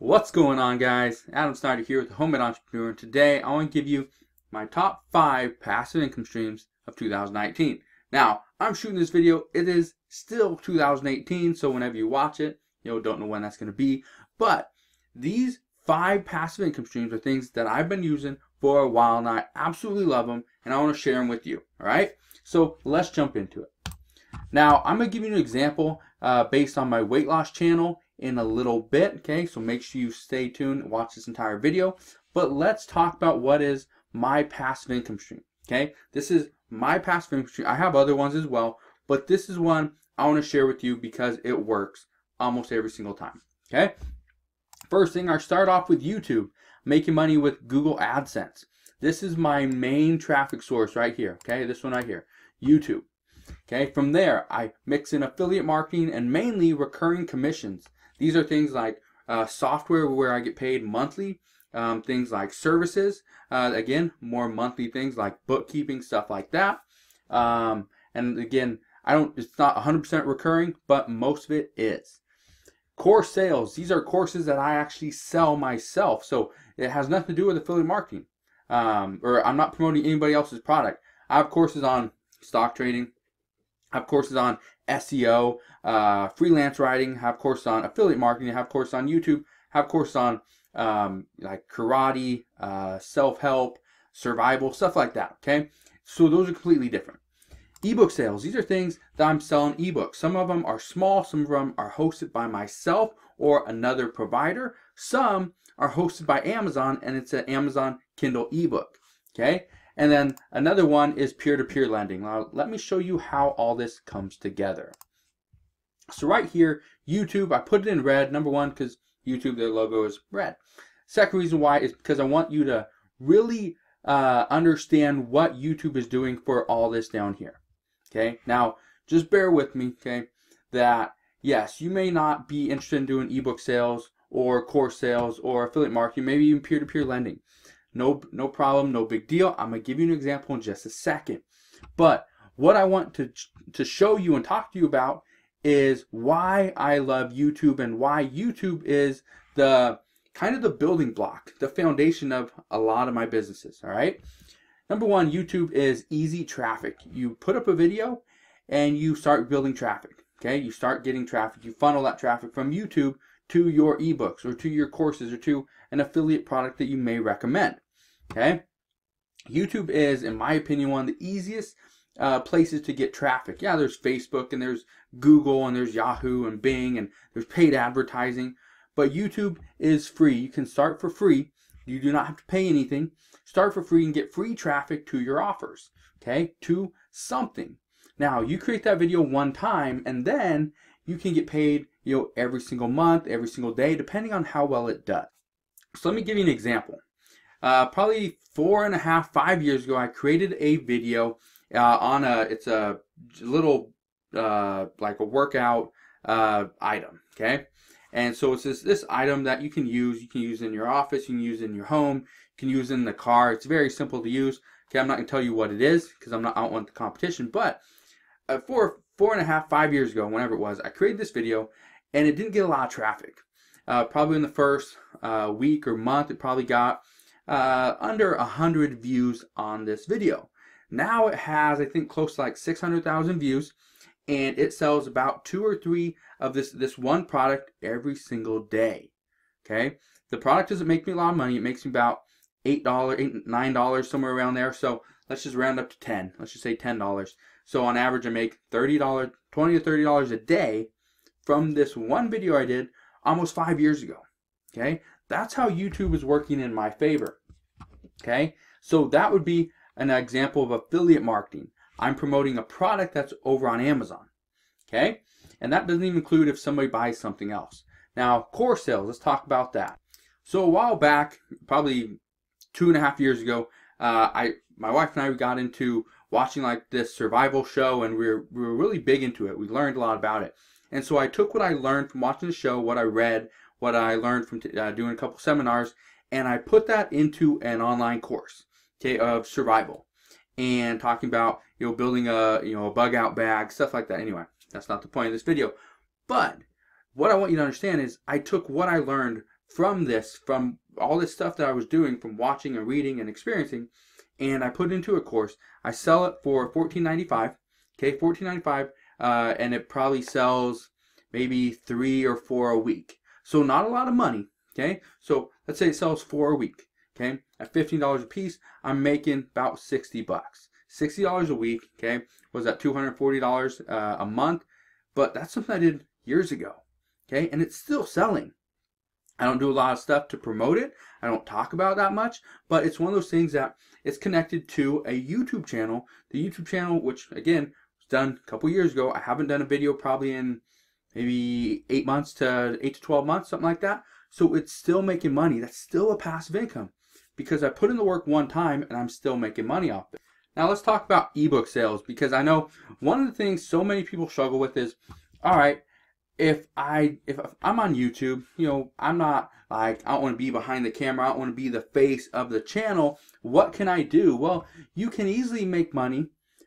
What's going on, guys? Adam Snyder here with the Homemade Entrepreneur, and today I want to give you my top 5 passive income streams of 2019. Now, I'm shooting this video, it is still 2018, so whenever you watch it, you don't know when that's going to be, but these 5 passive income streams are things that I've been using for a while and I absolutely love them, and I want to share them with you, alright? So let's jump into it. Now, I'm going to give you an example based on my weight loss channel in a little bit, okay? So make sure you stay tuned and watch this entire video. But let's talk about what is my passive income stream, okay? This is my passive income stream. I have other ones as well, but this is one I want to share with you because it works almost every single time, okay? First thing, I start off with YouTube, making money with Google AdSense. This is my main traffic source right here, okay? This one right here, YouTube. Okay, from there, I mix in affiliate marketing and mainly recurring commissions. These are things like software where I get paid monthly, things like services, again, more monthly things like bookkeeping, stuff like that. And again, it's not 100% recurring, but most of it is. Course sales, these are courses that I actually sell myself, so it has nothing to do with affiliate marketing, or I'm not promoting anybody else's product. I have courses on stock trading, I have courses on SEO, freelance writing, I have courses on affiliate marketing, I have courses on YouTube, I have courses on like karate, self-help, survival, stuff like that, okay? So those are completely different. Ebook sales, these are things that I'm selling ebooks. Some of them are small, some of them are hosted by myself or another provider. Some are hosted by Amazon and it's an Amazon Kindle ebook, okay? And then another one is peer-to-peer lending. Now, let me show you how all this comes together. So right here, YouTube, I put it in red, number one, because YouTube, their logo is red. Second reason why is because I want you to really understand what YouTube is doing for all this down here. Okay, now just bear with me, okay, that yes, you may not be interested in doing ebook sales or course sales or affiliate marketing, maybe even peer-to-peer lending. No problem, no big deal. I'm going to give you an example in just a second. But what I want to show you and talk to you about is why I love YouTube and why YouTube is the kind of the building block, the foundation of a lot of my businesses, all right? Number one, YouTube is easy traffic. You put up a video and you start building traffic, okay? You start getting traffic. You funnel that traffic from YouTube to your ebooks or to your courses or to an affiliate product that you may recommend. Okay, YouTube is, in my opinion, one of the easiest places to get traffic. Yeah, there's Facebook and there's Google and there's Yahoo and Bing and there's paid advertising, but YouTube is free. You can start for free. You do not have to pay anything. Start for free and get free traffic to your offers, okay, to something. Now, you create that video one time and then you can get paid, you know, every single month, every single day, depending on how well it does. So let me give you an example. Probably 4.5 to 5 years ago, I created a video on a little like a workout item, okay? And so it's this item that you can use in your office, you can use in your home, you can use in the car. It's very simple to use. Okay, I'm not gonna tell you what it is because I don't want the competition. But 4.5 to 5 years ago, whenever it was, I created this video, and it didn't get a lot of traffic. Probably in the first week or month, it probably got under 100 views on this video. Now it has, I think, close to like 600,000 views, and it sells about 2 or 3 of this one product every single day. Okay, the product doesn't make me a lot of money. It makes me about $8, $9, somewhere around there. So let's just round up to 10. Let's just say $10. So on average, I make $30, $20 to $30 a day from this one video I did almost 5 years ago. Okay. That's how YouTube is working in my favor, okay? So that would be an example of affiliate marketing. I'm promoting a product that's over on Amazon, okay? And that doesn't even include if somebody buys something else. Now, course sales, let's talk about that. So a while back, probably 2.5 years ago, my wife and I got into watching like this survival show, and we were really big into it. We learned a lot about it. And so I took what I learned from watching the show, what I read, what I learned from doing a couple seminars, and I put that into an online course, okay, of survival, and talking about, you know, building a bug out bag, stuff like that. Anyway, that's not the point of this video, but what I want you to understand is I took what I learned from this, from all this stuff that I was doing, from watching and reading and experiencing, and I put it into a course. I sell it for $14.95, okay, $14.95, and it probably sells maybe 3 or 4 a week. So not a lot of money, okay? So let's say it sells 4 a week, okay? At $15 a piece, I'm making about 60 bucks. $60 a week, okay, was that $240 a month, but that's something I did years ago, okay, and it's still selling. I don't do a lot of stuff to promote it. I don't talk about it that much, but it's one of those things that it's connected to a YouTube channel. The YouTube channel, which again was done a couple years ago. I haven't done a video probably in maybe 8 to 12 months, something like that. So it's still making money. That's still a passive income because I put in the work one time and I'm still making money off it. Now let's talk about ebook sales, because I know one of the things so many people struggle with is, all right, if I'm on YouTube, you know, I'm not like, I don't want to be behind the camera, I don't want to be the face of the channel, what can I do? Well, you can easily make money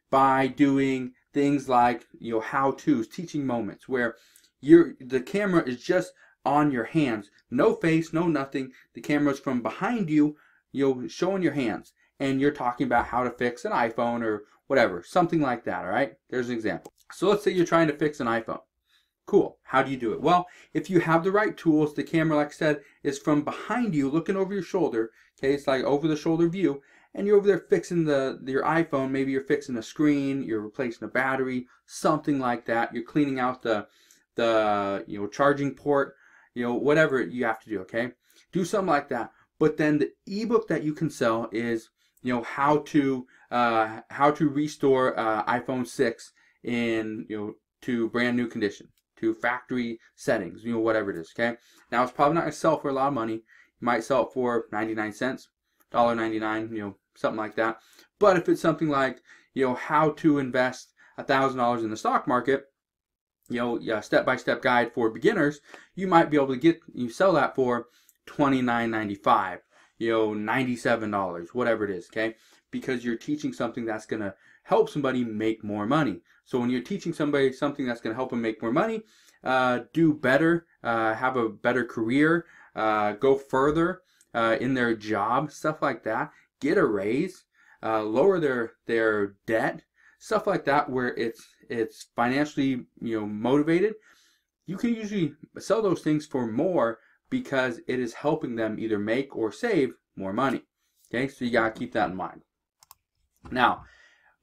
by doing things like, you know, how-tos, teaching moments where the camera is just on your hands, no face, no nothing, the camera's from behind you, you know, showing your hands. And you're talking about how to fix an iPhone or whatever, something like that, all right? There's an example. So let's say you're trying to fix an iPhone. Cool, how do you do it? Well, if you have the right tools, the camera, like I said, is from behind you, looking over your shoulder, okay? It's like over the shoulder view, and you're over there fixing your iPhone, maybe you're fixing a screen, you're replacing a battery, something like that. You're cleaning out the you know, charging port, you know, whatever you have to do, okay? Do something like that. But then the ebook that you can sell is, you know, how to restore iPhone 6 in, you know, to brand new condition, to factory settings, you know, whatever it is, okay? Now it's probably not going to sell for a lot of money. You might sell it for 99 cents, $1.99, you know, something like that. But if it's something like, you know, how to invest $1,000 in the stock market, you know, a step-by-step guide for beginners, you might be able to sell that for $29.95. you know, $97, whatever it is, okay? Because you're teaching something that's going to help somebody make more money. So when you're teaching somebody something that's going to help them make more money, do better, have a better career, go further in their job, stuff like that, get a raise, lower their debt, stuff like that, where it's financially, you know, motivated, you can usually sell those things for more, because it is helping them either make or save more money. Okay, so you gotta keep that in mind. Now,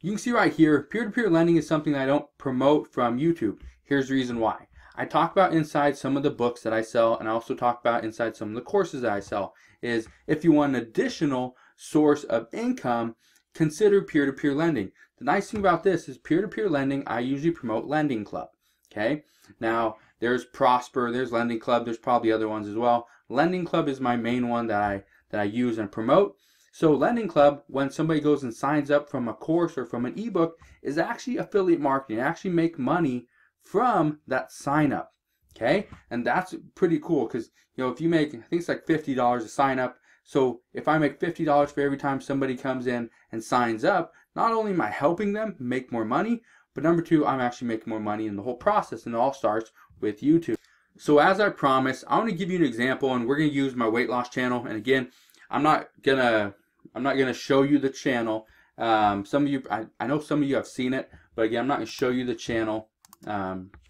you can see right here, peer-to-peer lending is something that I don't promote from YouTube. Here's the reason why. I talk about inside some of the books that I sell, and I also talk about inside some of the courses that I sell, is if you want an additional source of income, consider peer-to-peer lending. The nice thing about this is peer-to-peer lending, I usually promote Lending Club, okay? Now, there's Prosper, there's Lending Club, there's probably other ones as well. Lending Club is my main one that I use and promote. So Lending Club, when somebody goes and signs up from a course or from an ebook, is actually affiliate marketing. I actually make money from that sign up, okay? And that's pretty cool because, you know, if you make, I think it's like $50 a sign up. So if I make $50 for every time somebody comes in and signs up, not only am I helping them make more money, but number 2, I'm actually making more money in the whole process, and it all starts with YouTube. So as I promised, I want to give you an example, and we're going to use my weight loss channel. And again, I'm not gonna show you the channel. Some of you, I know some of you have seen it, but again, I'm not gonna show you the channel.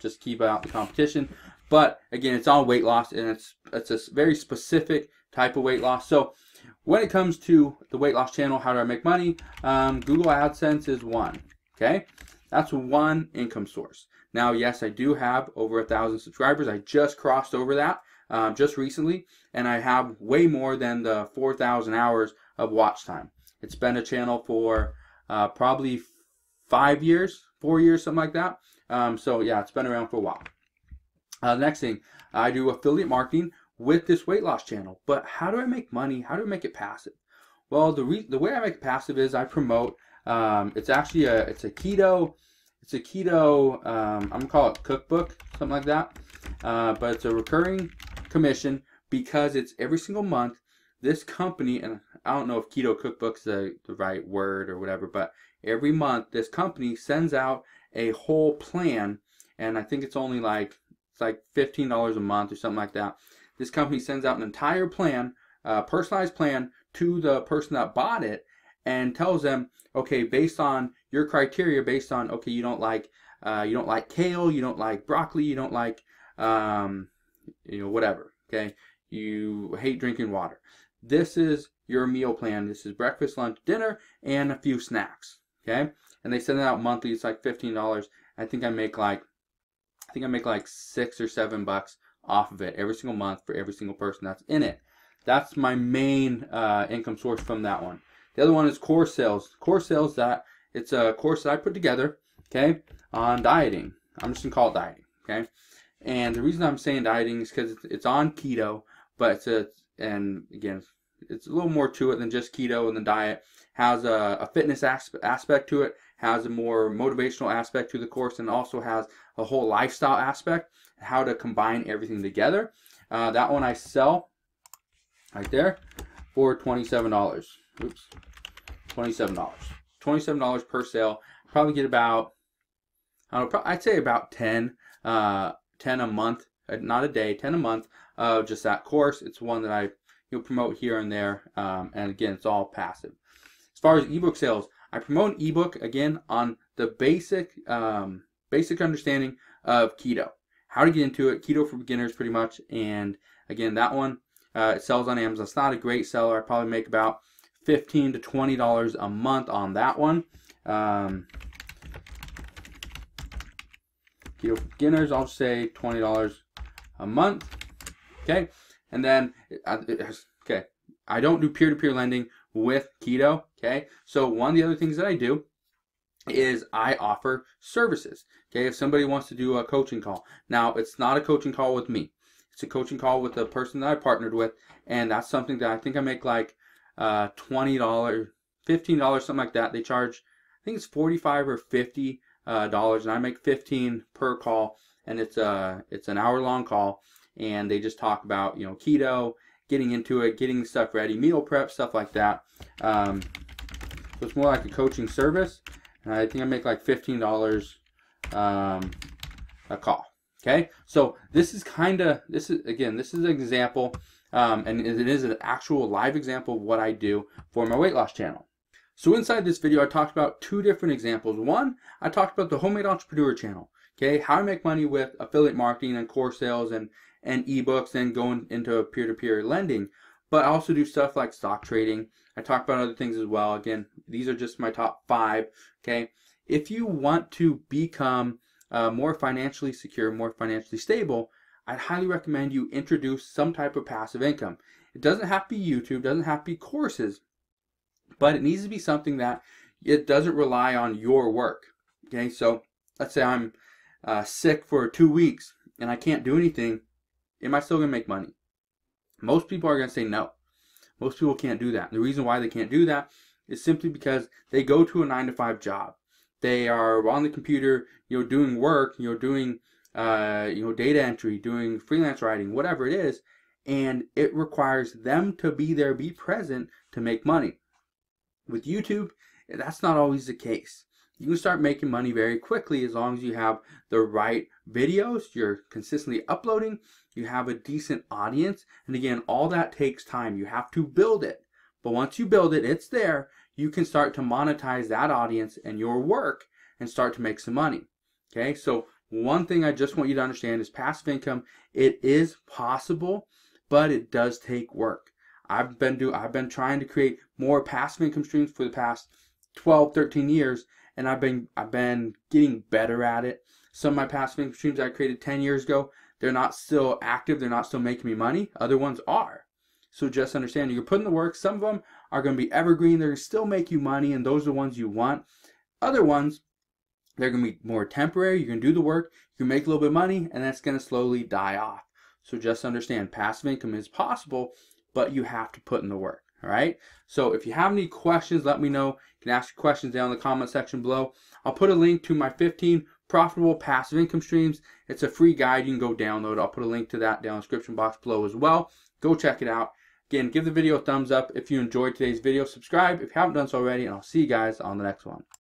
Just keep out the competition. But again, it's on weight loss, and it's a very specific type of weight loss. So when it comes to the weight loss channel, how do I make money? Google AdSense is one. Okay, that's one income source. Now, yes, I do have over 1,000 subscribers. I just crossed over that just recently, and I have way more than the 4,000 hours of watch time. It's been a channel for probably 4 years, something like that. So yeah, it's been around for a while. Next thing, I do affiliate marketing with this weight loss channel. But how do I make money? How do I make it passive? Well, the way I make it passive is I promote. It's actually a keto. It's a keto, I'm going to call it cookbook, something like that, but it's a recurring commission because it's every single month this company, and I don't know if keto cookbook's the right word or whatever, but every month this company sends out a whole plan, and I think it's only like $15 a month or something like that. this company sends out an entire plan, personalized plan to the person that bought it, and tells them, okay, based on your criteria, based on, okay, you don't like kale, you don't like broccoli, you don't like, you know, whatever, okay, you hate drinking water. This is your meal plan. This is breakfast, lunch, dinner, and a few snacks, okay? And they send it out monthly. It's like $15. I think I make like $6 or $7 off of it every single month for every single person that's in it. That's my main income source from that one. The other one is course sales. Course sales, that it's a course that I put together, okay, on dieting. I'm just gonna call it dieting, okay? And the reason I'm saying dieting is because it's on keto, but it's a, and again, it's a little more to it than just keto and the diet. Has a fitness aspect to it, has a more motivational aspect to the course, and also has a whole lifestyle aspect, how to combine everything together. That one I sell right there for $27. Oops, $27. $27 per sale. Probably get about, I don't know, I'd say about 10 a month, not a day, 10 a month of just that course. It's one that you'll promote here and there, and again, it's all passive. As far as ebook sales, I promote an ebook again on the basic understanding of keto, how to get into it, keto for beginners, pretty much. And again, that one it sells on Amazon. It's not a great seller. I probably make about $15 to $20 a month on that one. Keto for beginners, I'll say $20 a month. Okay. And then, okay, I don't do peer-to-peer lending with keto, okay? So one of the other things that I do is I offer services, okay? If somebody wants to do a coaching call. Now, it's not a coaching call with me. It's a coaching call with the person that I partnered with, and that's something that I think I make like $20, $15, something like that. They charge, I think it's $45 or $50, and I make $15 per call, and it's an hour-long call. And they just talk about, you know, keto, getting into it, getting stuff ready, meal prep, stuff like that. So it's more like a coaching service. And I think I make like $15 a call. Okay, so this is kind of, this is an example, and it is an actual live example of what I do for my weight loss channel. So inside this video, I talked about two different examples. One, I talked about the Homemade Entrepreneur channel. Okay, how I make money with affiliate marketing and course sales and ebooks and going into peer-to-peer lending. But I also do stuff like stock trading. I talk about other things as well. Again, these are just my top 5. Okay, if you want to become more financially secure, more financially stable, I'd highly recommend you introduce some type of passive income. It doesn't have to be YouTube, doesn't have to be courses, but it needs to be something that it doesn't rely on your work. Okay, so let's say I'm sick for 2 weeks and I can't do anything. Am I still gonna make money? Most people are gonna say no. Most people can't do that. And the reason why they can't do that is simply because they go to a 9-to-5 job. They are on the computer, you know, doing work, you know, doing you know, data entry, doing freelance writing, whatever it is, and it requires them to be there, be present to make money. With YouTube, that's not always the case. You can start making money very quickly as long as you have the right videos, you're consistently uploading, you have a decent audience, and again, all that takes time. You have to build it. But once you build it, it's there. You can start to monetize that audience and your work and start to make some money. Okay, so one thing I just want you to understand is passive income, it is possible, but it does take work. I've been trying to create more passive income streams for the past 12, 13 years. And I've been getting better at it. Some of my passive income streams I created 10 years ago, they're not still active, they're not still making me money. Other ones are. So just understand, you're putting the work. Some of them are going to be evergreen, they're going to still make you money, and those are the ones you want. Other ones, they're going to be more temporary. You're going to do the work, you can make a little bit of money, and that's going to slowly die off. So just understand, passive income is possible, but you have to put in the work. All right, so if you have any questions, let me know. You can ask your questions down in the comment section below. I'll put a link to my 15 profitable passive income streams. It's a free guide, you can go download. I'll put a link to that down in the description box below as well. Go check it out. Again, give the video a thumbs up if you enjoyed today's video. Subscribe if you haven't done so already, and I'll see you guys on the next one.